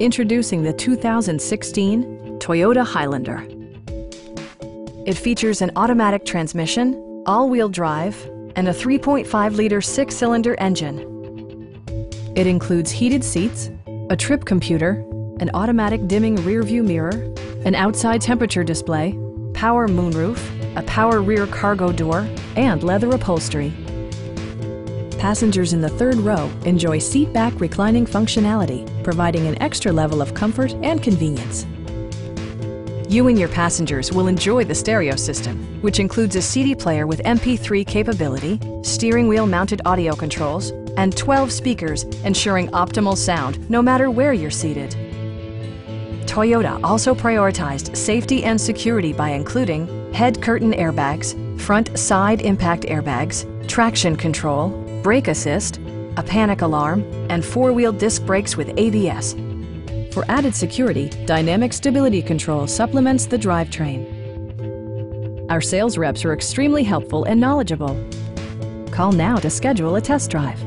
Introducing the 2016 Toyota Highlander. It features an automatic transmission, all-wheel drive, and a 3.5-liter six-cylinder engine. It includes heated seats, a trip computer, an automatic dimming rearview mirror, an outside temperature display, power moonroof, a power rear cargo door, and leather upholstery. Passengers in the third row enjoy seat-back reclining functionality, providing an extra level of comfort and convenience. You and your passengers will enjoy the stereo system, which includes a CD player with MP3 capability, steering wheel mounted audio controls, and 12 speakers, ensuring optimal sound no matter where you're seated. Toyota also prioritized safety and security by including head curtain airbags, front side impact airbags, traction control, brake assist, a panic alarm, and four-wheel disc brakes with ABS. For added security, Dynamic Stability Control supplements the drivetrain. Our sales reps are extremely helpful and knowledgeable. Call now to schedule a test drive.